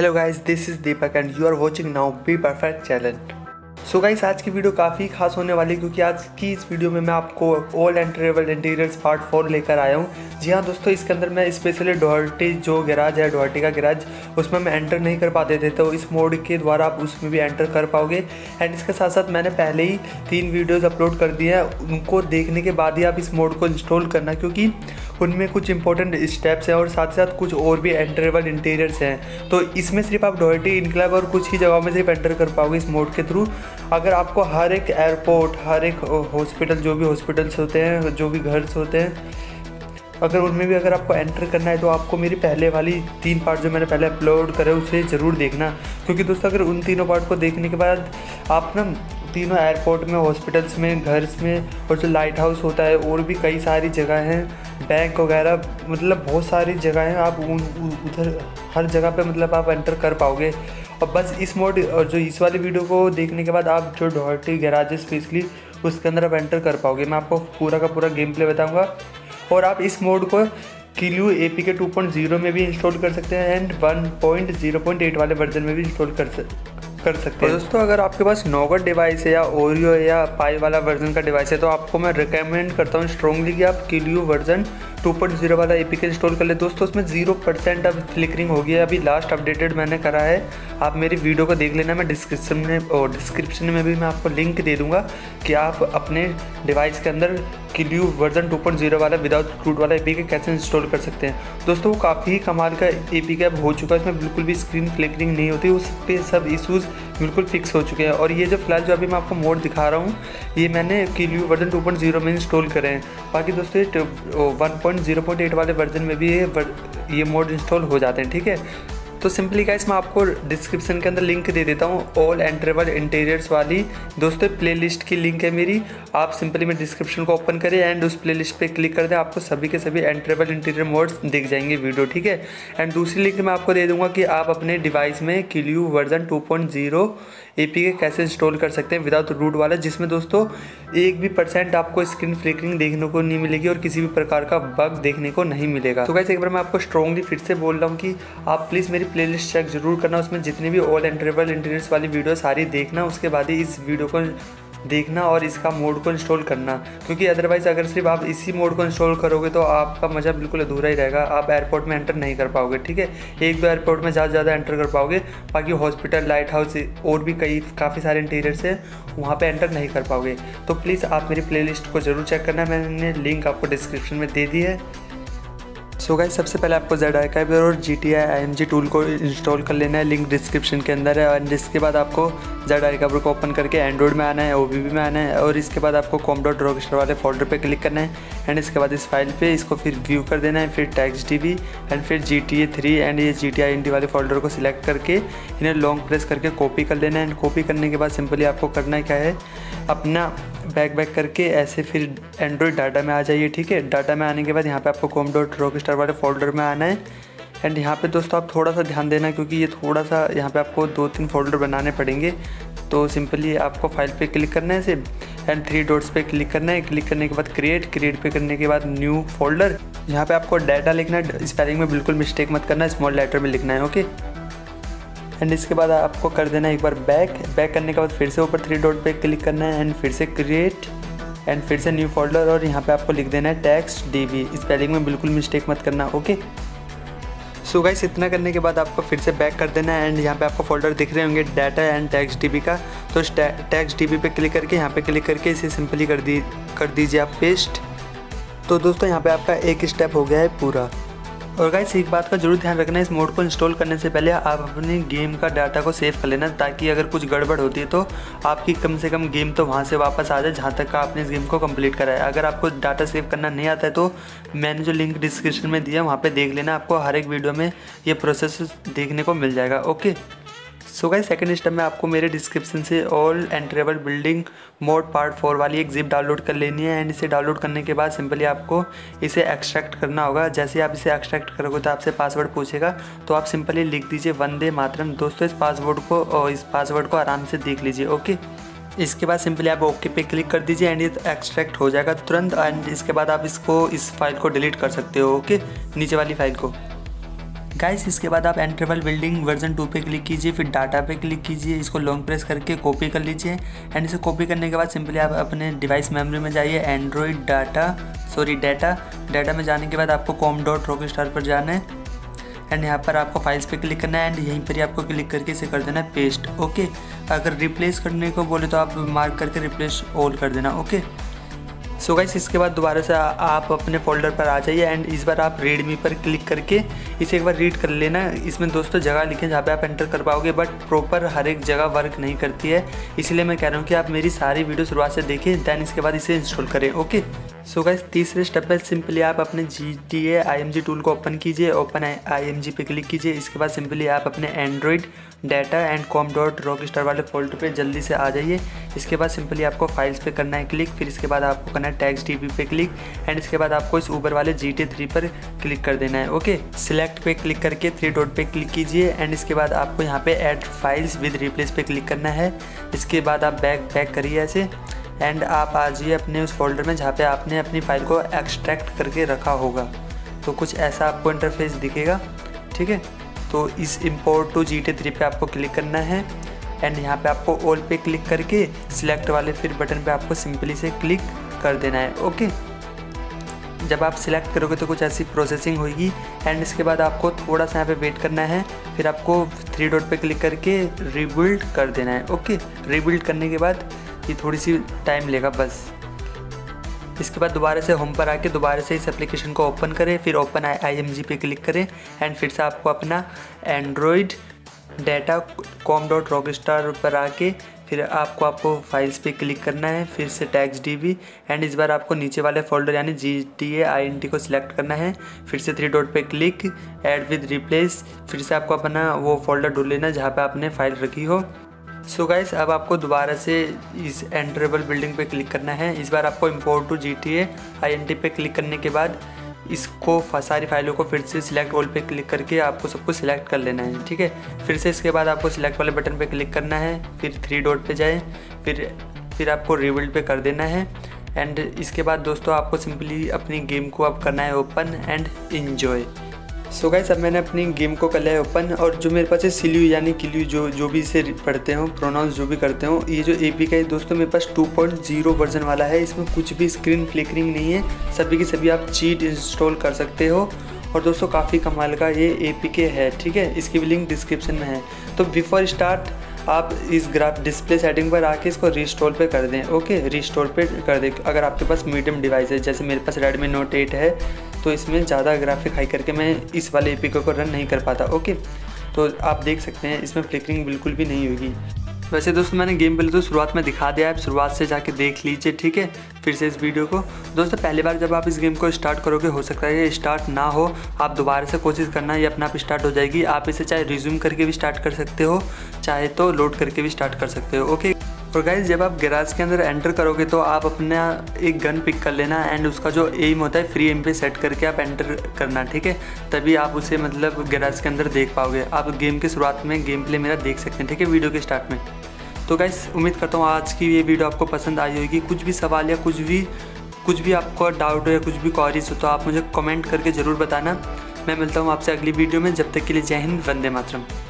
Hello guys, this is Deepak and you are watching now be perfect channel. So guys, आज की video काफ़ी खास होने वाली है क्योंकि आज की इस वीडियो में मैं आपको ऑल एंट्रेबल इंटीरियर्स पार्ट 4 लेकर आया हूँ। जी हाँ दोस्तों, इसके अंदर मैं स्पेशली डॉहर्टी जो गैराज है, डॉहर्टी का गैराज, उसमें मैं एंटर नहीं कर पाते थे, तो इस मोड के द्वारा आप उसमें भी एंटर कर पाओगे। एंड इसके साथ साथ मैंने पहले ही 3 वीडियोज़ अपलोड कर दिए हैं, उनको देखने के बाद ही आप इस मोड को इंस्टॉल करना क्योंकि उनमें कुछ इंपॉर्टेंट स्टेप्स हैं और साथ साथ कुछ और भी एंट्रेबल इंटीरियर्स हैं। तो इसमें सिर्फ आप डॉहर्टी, इनक्लेव और कुछ ही जगहों में सिर्फ एंटर कर पाओगे इस मोड के थ्रू। अगर आपको हर एक एयरपोर्ट, हर एक हॉस्पिटल, जो भी हॉस्पिटल्स होते हैं, जो भी घर्स होते हैं, अगर उनमें भी अगर आपको एंटर करना है तो आपको मेरी पहले वाली 3 पार्ट जो मैंने पहले अपलोड करे उसे ज़रूर देखना क्योंकि दोस्तों अगर उन तीनों पार्ट को देखने के बाद आप ना तीनों एयरपोर्ट में, हॉस्पिटल्स में, घर्स में और जो लाइट हाउस होता है और भी कई सारी जगह हैं, बैंक वगैरह, मतलब बहुत सारी जगह हैं, आप उधर हर जगह पे मतलब आप एंटर कर पाओगे। और बस इस मोड और जो इस वाली वीडियो को देखने के बाद आप जो डॉहर्टी गैराज स्पेशली उसके अंदर आप एंटर कर पाओगे। मैं आपको पूरा का पूरा गेम प्ले बताऊँगा और आप इस मोड को CLEO APK 2.0 में भी इंस्टॉल कर सकते हैं एंड 1.0.8 वाले वर्जन में भी इंस्टॉल कर सकते हैं। दोस्तों अगर आपके पास नॉगट डिवाइस है या ओरियो है या पाई वाला वर्जन का डिवाइस है तो आपको मैं रिकमेंड करता हूँ स्ट्रांगली कि आप CLEO वर्जन 2.0 वाला APK इंस्टॉल कर ले। दोस्तों उसमें 0% अब फ्लिकरिंग होगी, अभी लास्ट अपडेटेड मैंने करा है। आप मेरी वीडियो को देख लेना, मैं डिस्क्रिप्शन में भी मैं आपको लिंक दे दूँगा कि आप अपने डिवाइस के अंदर CLEO वर्जन 2.0 वाला विदाउट रूट वाला APK कैसे इंस्टॉल कर सकते हैं। दोस्तों वो काफ़ी कमाल का APK अब हो चुका है, इसमें बिल्कुल भी स्क्रीन फ्लिकरिंग नहीं होती, उस पर सब इशूज़ बिल्कुल फिक्स हो चुके हैं। और ये जो फिलहाल जो अभी मैं आपको मोड दिखा रहा हूँ ये मैंने CLEO वर्जन 2.0 में इंस्टॉल करे हैं, बाकी दोस्तों 1.0.8 वाले वर्जन में भी ये मोड इंस्टॉल हो जाते हैं। ठीक है, तो सिंपली गाइस मैं आपको डिस्क्रिप्शन के अंदर लिंक दे देता हूँ ऑल एंट्रेबल इंटीरियर्स वाली। दोस्तों प्लेलिस्ट की लिंक है मेरी, आप सिंपली मेरे डिस्क्रिप्शन को ओपन करें एंड उस प्लेलिस्ट पे क्लिक कर दें, आपको सभी के सभी एंट्रेबल इंटीरियर मोड्स दिख जाएंगे वीडियो। ठीक है, एंड दूसरी लिंक मैं आपको दे दूँगा कि आप अपने डिवाइस में CLEO वर्जन 2.0 APK कैसे इंस्टॉल कर सकते हैं विदाउट रूट वाला, जिसमें दोस्तों 1% भी आपको स्क्रीन फ्लिकरिंग देखने को नहीं मिलेगी और किसी भी प्रकार का बग देखने को नहीं मिलेगा। तो गाइस एक बार मैं आपको स्ट्रांगली फिर से बोल रहा हूँ कि आप प्लीज़ मेरी प्लेलिस्ट चेक जरूर करना, उसमें जितने भी ऑल एंट्रेबल इंटीरियर्स वाली वीडियो सारी देखना, उसके बाद ही इस वीडियो को देखना और इसका मोड को इंस्टॉल करना क्योंकि अदरवाइज़ अगर सिर्फ आप इसी मोड को इंस्टॉल करोगे तो आपका मज़ा बिल्कुल अधूरा ही रहेगा, आप एयरपोर्ट में एंटर नहीं कर पाओगे। ठीक है, 1-2 एयरपोर्ट में ज़्यादा से ज़्यादा एंटर कर पाओगे, बाकी हॉस्पिटल, लाइट हाउस और भी काफ़ी सारे इंटीरियर्स हैं, वहाँ पे एंटर नहीं कर पाओगे। तो प्लीज़ आप मेरी प्लेलिस्ट को ज़रूर चेक करना, मैंने लिंक आपको डिस्क्रिप्शन में दे दी है। सो गाइस सबसे पहले आपको ज़र्चिवर और GTA IMG टूल को इंस्टॉल कर लेना है, लिंक डिस्क्रिप्शन के अंदर है। और इसके बाद आपको ज़र्चिवर को ओपन करके एंड्रॉइड में आना है, OBB में आना है और इसके बाद आपको com.rockstar वाले फोल्डर पे क्लिक करना है एंड इसके बाद इस फाइल पे इसको फिर व्यू कर देना है, फिर TaxDB एंड फिर GTA 3 एंड ये GTA IMG वाले फोल्डर को सिलेक्ट करके इन्हें लॉन्ग प्रेस करके कॉपी कर लेना है। एंड कॉपी करने के बाद सिंपली आपको करना क्या है, अपना बैक करके ऐसे फिर एंड्रॉइड डाटा में आ जाइए। ठीक है, डाटा में आने के बाद यहाँ पे आपको com.rockstar वाले फोल्डर में आना है एंड यहाँ पे दोस्तों आप थोड़ा सा ध्यान देना क्योंकि ये थोड़ा सा यहाँ पे आपको 2-3 फोल्डर बनाने पड़ेंगे। तो सिंपली आपको फाइल पे क्लिक करना है सिर्फ एंड 3 डॉट्स पे क्लिक करना है, क्लिक करने के बाद क्रिएट पे करने के बाद न्यू फोल्डर, यहाँ पर आपको डाटा लिखना है, स्पेलिंग में बिल्कुल मिस्टेक मत करना, स्मॉल लेटर में लिखना है। ओके, एंड इसके बाद आपको कर देना है एक बार बैक करने के बाद फिर से ऊपर 3 डॉट पे क्लिक करना है एंड फिर से क्रिएट एंड फिर से न्यू फोल्डर और यहाँ पे आपको लिख देना है TaxDB, स्पेलिंग में बिल्कुल मिस्टेक मत करना। ओके, सो गाइस इतना करने के बाद आपको फिर से बैक कर देना है एंड यहाँ पे आपको फोल्डर दिख रहे होंगे डाटा एंड TaxDB का, तो TaxDB पे क्लिक करके यहाँ पे क्लिक करके इसे सिंपली कर दीजिए आप पेस्ट। तो दोस्तों यहाँ पर आपका एक स्टेप हो गया है पूरा। और गाइस एक बात का जरूर ध्यान रखना है, इस मोड को इंस्टॉल करने से पहले आप अपने गेम का डाटा को सेव कर लेना ताकि अगर कुछ गड़बड़ होती है तो आपकी कम से कम गेम तो वहां से वापस आ जाए जहां तक का आपने इस गेम को कंप्लीट करा है। अगर आपको डाटा सेव करना नहीं आता है तो मैंने जो लिंक डिस्क्रिप्शन में दिया वहाँ पर देख लेना, आपको हर एक वीडियो में ये प्रोसेस देखने को मिल जाएगा। Okay, so guys second step में आपको मेरे डिस्क्रिप्शन से all enterable building mod part 4 वाली एक जिप डाउनलोड कर लेनी है एंड इसे डाउनलोड करने के बाद सिंपली आपको इसे एक्सट्रैक्ट करना होगा। जैसे आप इसे एक्सट्रैक्ट करोगे तो आपसे पासवर्ड पूछेगा, तो आप सिंपली लिख दीजिए वंदे मातरम। दोस्तों इस पासवर्ड को आराम से देख लीजिए। ओके, इसके बाद सिंपली आप ओके पे क्लिक कर दीजिए एंड ये एक्सट्रैक्ट हो जाएगा तुरंत एंड इसके बाद आप इस फाइल को डिलीट कर सकते हो। ओके, नीचे वाली फाइल को गाइस। इसके बाद आप एंटरवल बिल्डिंग वर्जन 2 पे क्लिक कीजिए, फिर डाटा पे क्लिक कीजिए, इसको लॉन्ग प्रेस करके कॉपी कर लीजिए। एंड इसे कॉपी करने के बाद सिंपली आप अपने डिवाइस मेमोरी में जाइए, एंड्रॉयड डाटा में जाने के बाद आपको com.rockstar पर जाना है। एंड यहाँ पर आपको फाइल्स पे क्लिक करना है एंड यहीं पर ही आपको क्लिक करके इसे कर देना है पेस्ट। ओके, अगर रिप्लेस करने को बोले तो आप मार्क करके रिप्लेस ऑल कर देना। ओके सो गाइस, इसके बाद दोबारा से आप अपने फोल्डर पर आ जाइए एंड इस बार आप readme पर क्लिक करके इसे एक बार रीड कर लेना। इसमें दोस्तों जगह लिखें जहाँ पे आप एंटर कर पाओगे, बट प्रॉपर हर एक जगह वर्क नहीं करती है, इसलिए मैं कह रहा हूँ कि आप मेरी सारी वीडियो शुरुआत से देखें, दैन इसके बाद इसे इंस्टॉल करें। ओके सो गाइस, तीसरे स्टेप पर सिंपली आप अपने GTA IMG टूल को ओपन कीजिए, ओपन IMG पे क्लिक कीजिए। इसके बाद सिंपली आप अपने एंड्रॉयड डाटा एंड com.rockstar वाले फोल्डर पे जल्दी से आ जाइए। इसके बाद सिंपली आपको फाइल्स पे करना है क्लिक, फिर इसके बाद आपको करना है टैक्स टीवी पे क्लिक एंड इसके बाद आपको इस ऊपर वाले GTA 3 पर क्लिक कर देना है। ओके, सिलेक्ट पे क्लिक करके 3 डॉट पे क्लिक कीजिए एंड इसके बाद आपको यहाँ पे ऐड फाइल्स विद रिप्लेस पे क्लिक करना है। इसके बाद आप बैक करिए ऐसे एंड आप आ जाइए अपने उस फोल्डर में जहाँ पे आपने अपनी फ़ाइल को एक्सट्रैक्ट करके रखा होगा, तो कुछ ऐसा आपको इंटरफेस दिखेगा। ठीक है, तो इस इम्पोर्ट टू GTA 3 पे आपको क्लिक करना है एंड यहाँ पे आपको ऑल पे क्लिक करके सिलेक्ट वाले फिर बटन पे आपको सिंपली से क्लिक कर देना है। ओके, जब आप सिलेक्ट करोगे तो कुछ ऐसी प्रोसेसिंग होगी एंड इसके बाद आपको थोड़ा सा यहाँ पे वेट करना है, फिर आपको 3 डॉट पे क्लिक करके रिबिल्ड कर देना है। ओके, रिबिल्ड करने के बाद ये थोड़ी सी टाइम लेगा बस। इसके बाद दोबारा से होम पर आके दोबारा से इस एप्लीकेशन को ओपन करें, फिर ओपन IMG पे क्लिक करें एंड फिर से आपको अपना एंड्रॉयड डाटा com.rockstar पर आके फिर आपको फाइल्स पे क्लिक करना है, फिर से टैक्स DB एंड इस बार आपको नीचे वाले फोल्डर यानी GTA IMG को सिलेक्ट करना है, फिर से 3 डॉट पे क्लिक ऐड विद रिप्लेस, फिर से आपको अपना वो फोल्डर ढूंढ लेना जहाँ पर आपने फाइल रखी हो। सो गाइस, अब आपको दोबारा से इस एंटरेबल बिल्डिंग पे क्लिक करना है। इस बार आपको इम्पोर्ट टू GTA IMG पे क्लिक करने के बाद इसको सारी फाइलों को फिर से सिलेक्ट ऑल पे क्लिक करके आपको सबको सिलेक्ट कर लेना है। ठीक है, फिर से इसके बाद आपको सिलेक्ट वाले बटन पे क्लिक करना है, फिर 3 डॉट पे जाएं, फिर आपको रिबिल्ड पे कर देना है एंड इसके बाद दोस्तों आपको सिंपली अपनी गेम को अब करना है open and enjoy. So guys, अब मैंने अपनी गेम को कर लिया है ओपन और जो मेरे पास है CLEO यानी CLEO जो भी इसे पढ़ते हो, प्रोनाउंस जो भी करते हो, ये जो APK है दोस्तों मेरे पास 2.0 वर्जन वाला है। इसमें कुछ भी स्क्रीन फ्लिकरिंग नहीं है, सभी की सभी आप चीट इंस्टॉल कर सकते हो और दोस्तों काफ़ी कमाल का ये APK है। ठीक है, इसकी भी लिंक डिस्क्रिप्शन में है। तो बिफोर स्टार्ट आप इस ग्राफ डिस्प्ले सेटिंग पर आके इसको रिस्टोर पे कर दें। ओके, रिस्टोर पे कर दें अगर आपके पास मीडियम डिवाइस है, जैसे मेरे पास Redmi Note 8 है तो इसमें ज़्यादा ग्राफिक हाई करके मैं इस वाले APK को रन नहीं कर पाता। ओके, तो आप देख सकते हैं इसमें फ्लिकरिंग बिल्कुल भी नहीं होगी। वैसे दोस्तों मैंने गेम प्ले तो शुरुआत में दिखा दिया है, आप शुरुआत से जाके देख लीजिए। ठीक है, फिर से इस वीडियो को दोस्तों पहली बार जब आप इस गेम को स्टार्ट करोगे हो सकता है ये स्टार्ट ना हो, आप दोबारा से कोशिश करना ये अपने आप स्टार्ट हो जाएगी। आप इसे चाहे रिज्यूम करके भी स्टार्ट कर सकते हो, चाहे तो लोड करके भी स्टार्ट कर सकते हो। ओके, और गाइस जब आप गैराज के अंदर एंटर करोगे तो आप अपना एक गन पिक कर लेना एंड उसका जो एम होता है फ्री एम पे सेट करके आप एंटर करना। ठीक है, तभी आप उसे मतलब गैराज के अंदर देख पाओगे। आप गेम के शुरुआत में गेम प्ले मेरा देख सकते हैं। ठीक है, वीडियो के स्टार्ट में। तो गाइस उम्मीद करता हूँ आज की ये वीडियो आपको पसंद आई होगी। कुछ भी सवाल या कुछ भी आपको डाउट हो या कुछ भी क्वेरीज हो तो आप मुझे कमेंट करके ज़रूर बताना। मैं मिलता हूँ आपसे अगली वीडियो में, जब तक के लिए जय हिंद, वंदे मातरम।